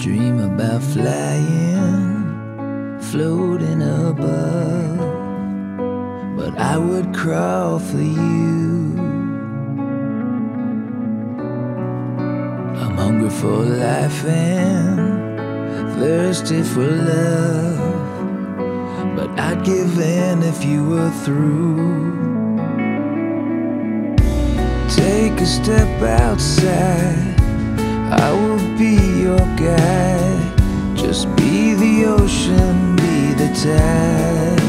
dream about flying, floating above, but I would crawl for you. I'm hungry for life and thirsty for love, but I'd give in if you were through. Take a step outside, I will be your guide. Just be the ocean, be the tide.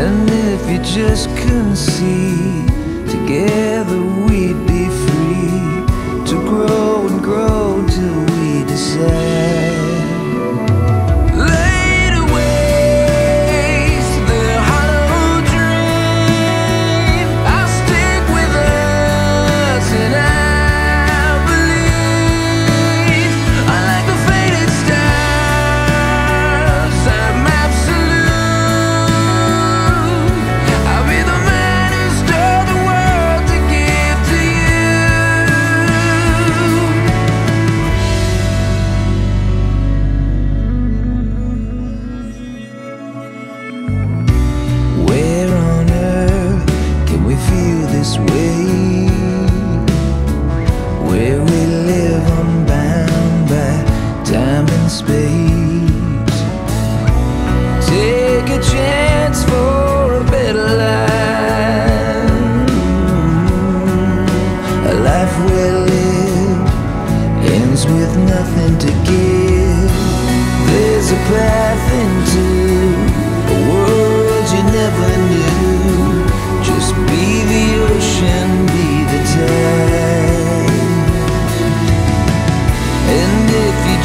And if you just couldn't see, together we'd be free to grow and grow till we decide.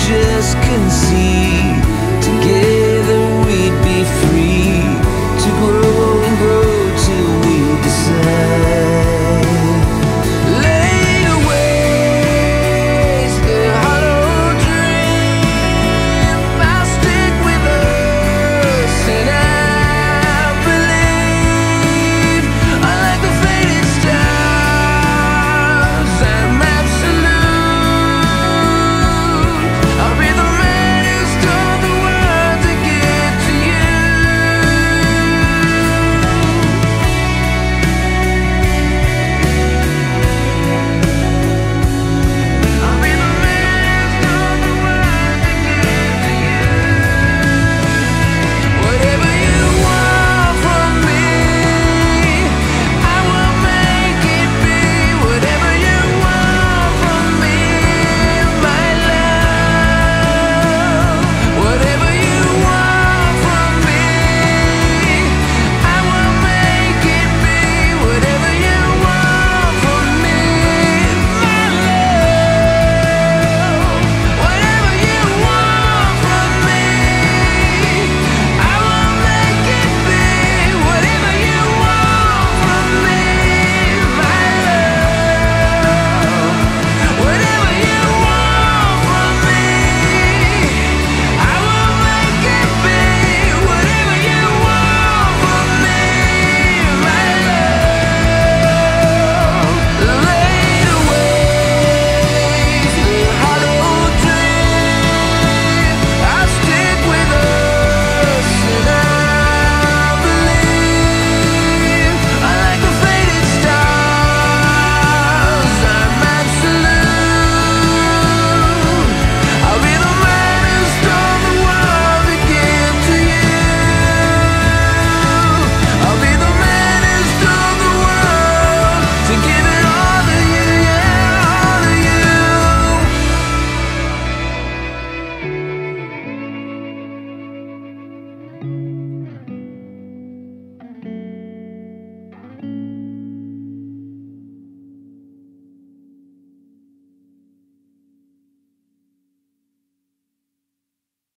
Just can see